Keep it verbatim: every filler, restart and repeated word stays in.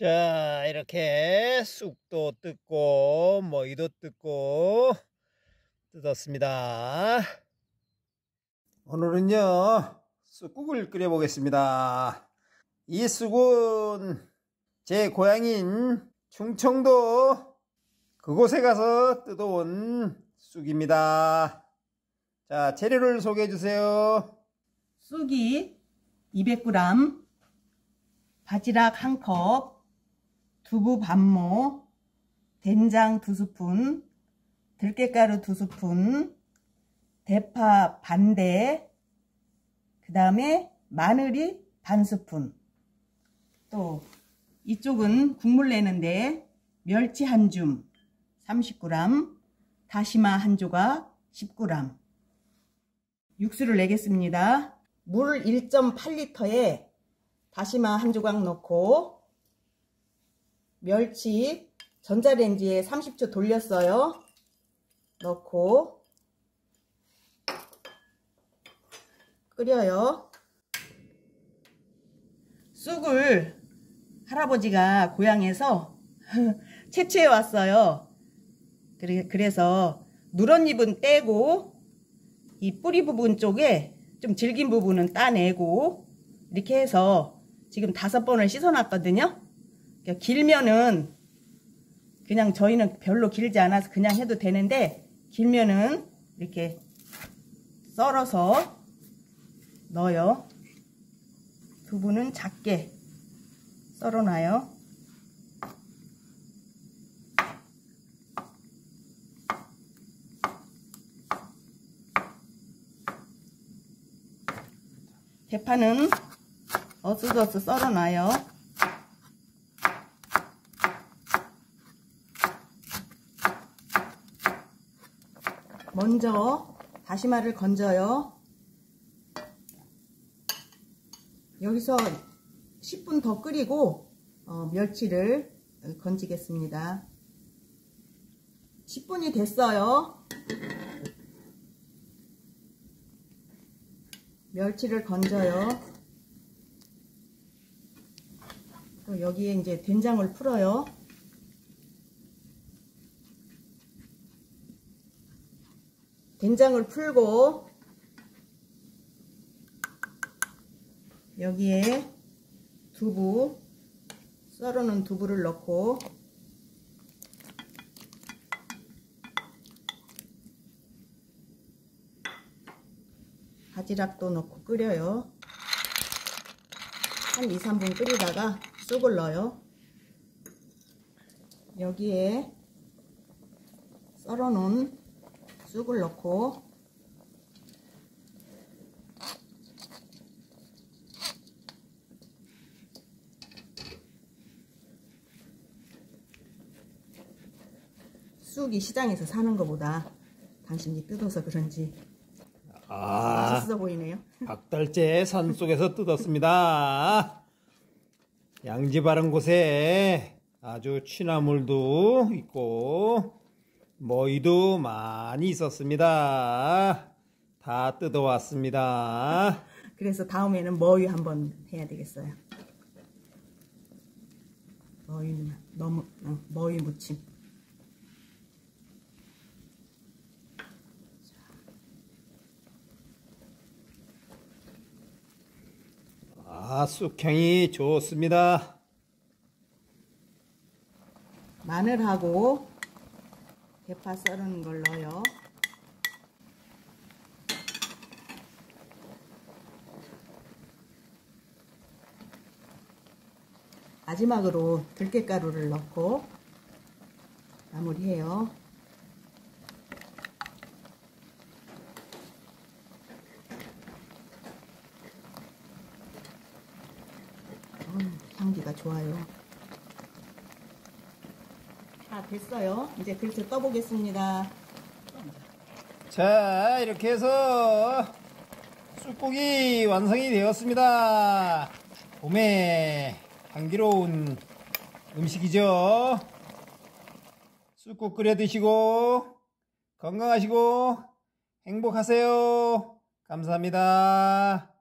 자, 이렇게 쑥도 뜯고 머위도 뜯고 뜯었습니다. 오늘은요 쑥국을 끓여 보겠습니다. 이 쑥은 제 고향인 충청도 그곳에 가서 뜯어온 쑥입니다. 자, 재료를 소개해 주세요. 쑥이 이백 그램, 바지락 한 컵, 두부 반모, 된장 두 스푼, 들깨가루 두 스푼, 대파 반대, 그 다음에 마늘이 반 스푼. 또 이쪽은 국물 내는데 멸치 한 줌 삼십 그램, 다시마 한 조각 십 그램. 육수를 내겠습니다. 물 일 점 팔 리터에 다시마 한 조각 넣고 멸치 전자레인지에 삼십 초 돌렸어요. 넣고 끓여요. 쑥을 할아버지가 고향에서 채취해 왔어요. 그래서 누런 잎은 떼고 이 뿌리 부분 쪽에 좀 질긴 부분은 따내고 이렇게 해서 지금 다섯 번을 씻어놨거든요. 길면은 그냥 저희는 별로 길지 않아서 그냥 해도 되는데 길면은 이렇게 썰어서 넣어요. 두부는 작게 썰어놔요. 대파는 어슷어슷 썰어놔요. 먼저 다시마를 건져요. 여기서 십 분 더 끓이고 어, 멸치를 건지겠습니다. 십 분이 됐어요. 멸치를 건져요. 또 여기에 이제 된장을 풀어요. 된장을 풀고 여기에 두부 썰어놓은 두부를 넣고 바지락도 넣고 끓여요. 한 이 삼 분 끓이다가 쑥을 넣어요. 여기에 썰어놓은 쑥을 넣고 쑥이 시장에서 사는 것보다 당신이 뜯어서 그런지 아, 맛있어 보이네요. 박달재 산속에서 뜯었습니다. 양지 바른 곳에 아주 취나물도 있고 머위도 많이 있었습니다. 다 뜯어왔습니다. 그래서 다음에는 머위 한번 해야 되겠어요. 머위는 너무 어, 머위 무침. 아, 쑥향이 좋습니다. 마늘하고 대파 썰은 걸 넣어요. 마지막으로 들깨가루를 넣고 마무리해요. 음, 향기가 좋아요. 다 됐어요. 이제 그릇에 떠보겠습니다. 자, 이렇게 해서 쑥국이 완성이 되었습니다. 봄에 향기로운 음식이죠. 쑥국 끓여 드시고 건강하시고 행복하세요. 감사합니다.